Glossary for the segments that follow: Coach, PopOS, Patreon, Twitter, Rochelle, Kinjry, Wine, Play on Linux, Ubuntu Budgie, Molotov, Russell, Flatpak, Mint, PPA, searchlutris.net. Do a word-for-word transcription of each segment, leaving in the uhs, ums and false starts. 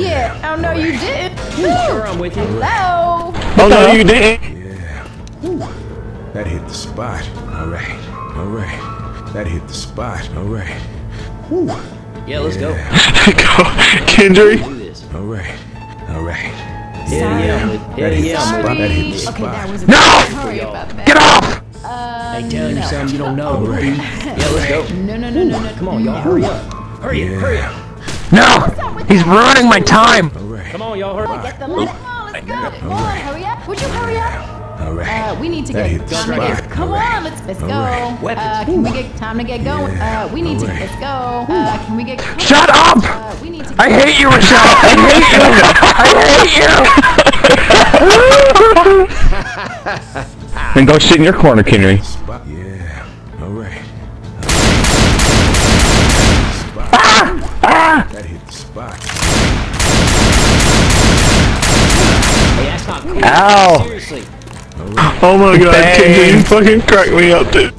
Yeah, I don't know you didn't. Sure, I'm with you. Hello. Oh no, you didn't. Yeah. Ooh. That hit the spot. All right. All right. That hit the spot. All right. Ooh. Yeah, let's yeah. go. Go, Kinjry. All right. All right. Yeah, yeah. That hit the spot. That hit the spot. Okay, that was a no! Sorry about that. Get up! Uh, I tell you something you don't know. Right. Yeah, let's go. No, no, no, no, no. Come on, y'all. Hurry up. Hurry up. Hurry up. No! He's ruining my time! Right. Come on, y'all, hurry up. Get the light. Come on, let's go. Come on, hurry up. Would you hurry up? All right. Uh, we need to get time to get. Come on, let's let's go. Uh, can we get time to get going? Uh, we need to let's go. Uh, can we get? Shut up! Uh, we need to. I hate you, Rochelle. I hate you. I hate you. Then go sit in your corner, Kinjry. Yeah. All right. Ah! That hit the spot. Hey, that's not cool. Ow! Seriously. Oh my god, Kinjry, you fucking cracked me up, dude.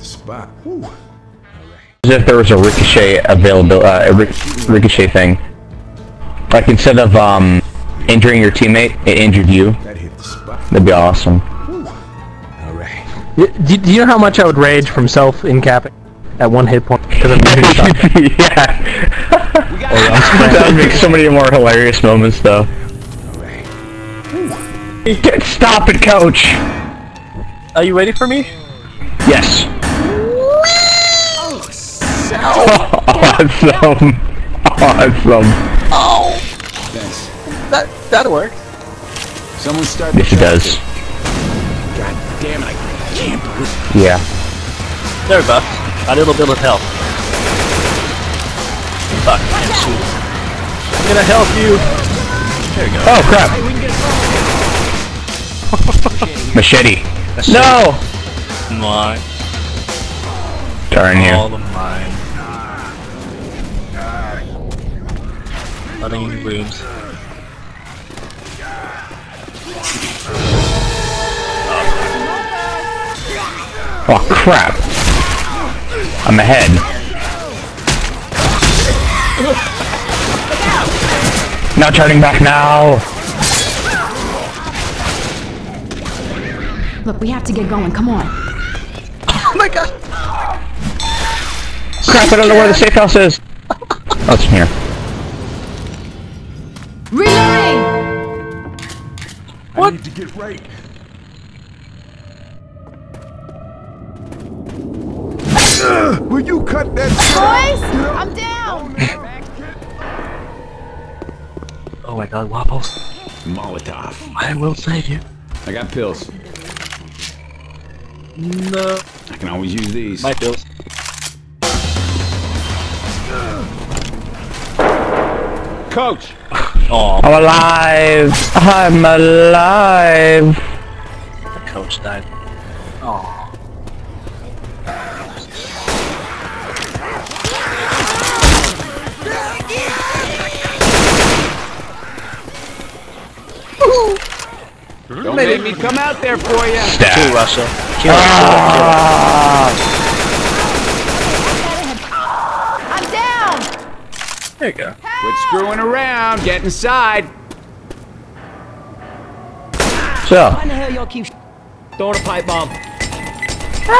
As if there was a ricochet available, uh, a ric ricochet thing. Like instead of um injuring your teammate, it injured you. That'd be awesome. Do, do you know how much I would rage from self-incapping at one hit point? Because I'm really yeah. That would make so many more hilarious moments, though. Right. Stop it, Coach! Are you ready for me? Yes. Oh, so awesome. Awesome. Oh! Thanks. That, that'll work. Someone start. Yes, it does. God damn it, I can't believe it. Yeah. There, Buff. A little bit of help. Fuck, man, shoot. I'm gonna help you. There we go. Oh crap. Machete. Machete. No! Come on. Darn you. All of mine. Letting you rooms. Oh crap. I'm ahead. Not turning back now! Look, we have to get going, come on! Oh my god! Crap, I don't know where the safe house is! Oh, it's in here. Reloading! What? I need to get right. Uh, will you cut that shit? Boys, I'm down! Oh my god, Waffles. Molotov. I will save you. I got pills. No. I can always use these. My pills. Coach! Oh. I'm alive! I'm alive! The coach died. Oh. Don't let me come out there for you. Stab. Kill Russell. Kill ah. Russell. Kill Russell. I'm down. There you go. Help. Quit screwing around. Get inside. So. Why the hell y'all keep throwing a pipe bomb? Ah.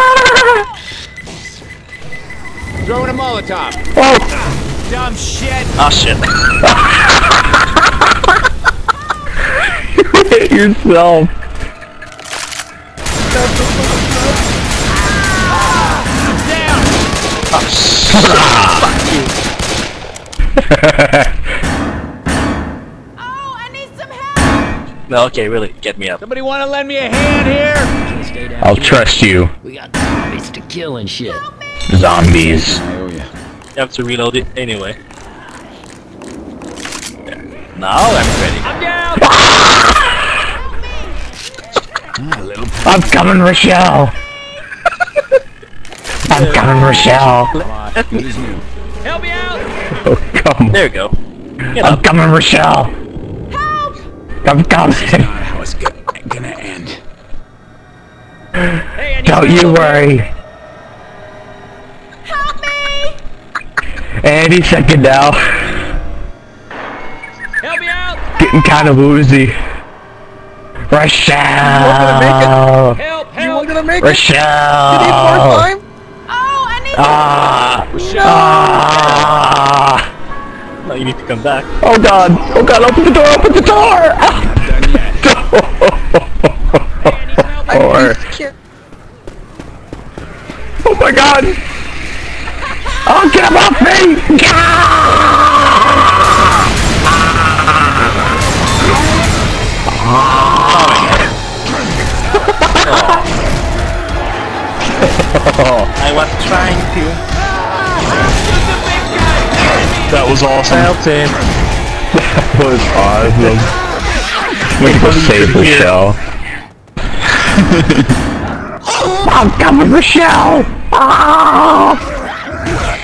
Throwing a Molotov. Oh. Dumb shit. Oh shit. Hit yourself. Ah, down. Oh, fuck. Oh, I need some help. No, okay, really, get me up. Somebody want to lend me a hand here? Stay down. I'll here. Trust you. We got zombies to kill and shit. Zombies. Oh yeah. You have to reload it anyway. Now I'm ready. I'm down. Ah! I'm coming, Rochelle! I'm coming, Rochelle! Help me out! Oh, come. There you go. Get I'm up. Coming, Rochelle! Help! I'm coming! This is not how it's gonna end. Hey, I need don't you help. Worry! Help me! Any second now. Help me out! getting kind of woozy. Rochelle! Help, help! You weren't gonna make it? Rochelle! Did you need more time? Oh, I need ah, to... Rochelle! Ah. No, you need to come back. Oh god! Oh god, open the door! Open the door! Ah. Not done yet. Door. Oh my god! Oh, get him off me! Ah. I was trying to. That was awesome. That was awesome. We can save Rochelle. I'm coming, Rochelle! Ah!